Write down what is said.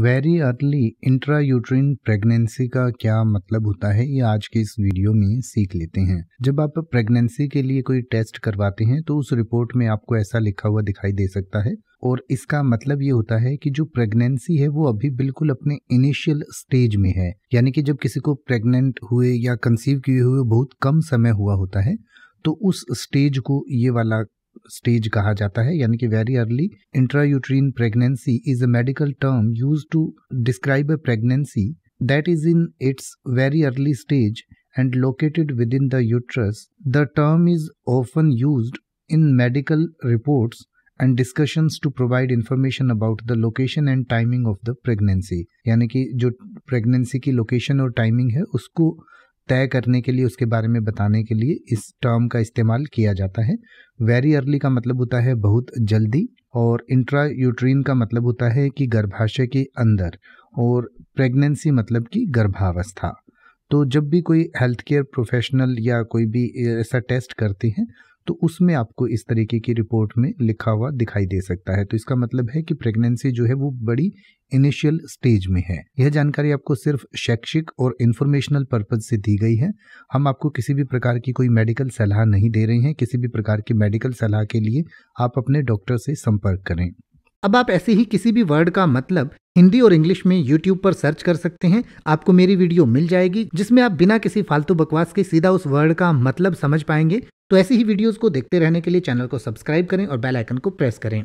Very early intrauterine pregnancy का क्या मतलब होता है, ये आज के इस वीडियो में सीख लेते हैं। जब आप प्रेगनेंसी के लिए कोई टेस्ट करवाते हैं तो उस रिपोर्ट में आपको ऐसा लिखा हुआ दिखाई दे सकता है, और इसका मतलब ये होता है कि जो प्रेगनेंसी है वो अभी बिल्कुल अपने इनिशियल स्टेज में है। यानी कि जब किसी को प्रेग्नेंट हुए या कंसीव किए हुए बहुत कम समय हुआ होता है तो उस स्टेज को ये वाला स्टेज कहा जाता है, यानी कि very early intrauterine pregnancy is a medical term used to describe a pregnancy that is in its very early stage and located within the uterus. The term is often used in medical reports and discussions to provide information about the location and timing of the pregnancy। यानी कि जो pregnancy की location और timing है उसको तय करने के लिए, उसके बारे में बताने के लिए इस टर्म का इस्तेमाल किया जाता है। वेरी अर्ली का मतलब होता है बहुत जल्दी, और इंट्रा यूट्रीन का मतलब होता है कि गर्भाशय के अंदर, और प्रेगनेंसी मतलब कि गर्भावस्था। तो जब भी कोई हेल्थ केयर प्रोफेशनल या कोई भी ऐसा टेस्ट करते हैं तो उसमें आपको इस तरीके की रिपोर्ट में लिखा हुआ दिखाई दे सकता है। तो इसका मतलब है कि प्रेगनेंसी जो है वो बड़ी इनिशियल स्टेज में है। यह जानकारी आपको सिर्फ शैक्षिक और इन्फॉर्मेशनल पर्पज से दी गई है। हम आपको किसी भी प्रकार की कोई मेडिकल सलाह नहीं दे रहे हैं। किसी भी प्रकार की मेडिकल सलाह के लिए आप अपने डॉक्टर से संपर्क करें। अब आप ऐसे ही किसी भी वर्ड का मतलब हिंदी और इंग्लिश में यूट्यूब पर सर्च कर सकते हैं। आपको मेरी वीडियो मिल जाएगी जिसमें आप बिना किसी फालतू बकवास के सीधा उस वर्ड का मतलब समझ पाएंगे। तो ऐसी ही वीडियोस को देखते रहने के लिए चैनल को सब्सक्राइब करें और बेल आइकन को प्रेस करें।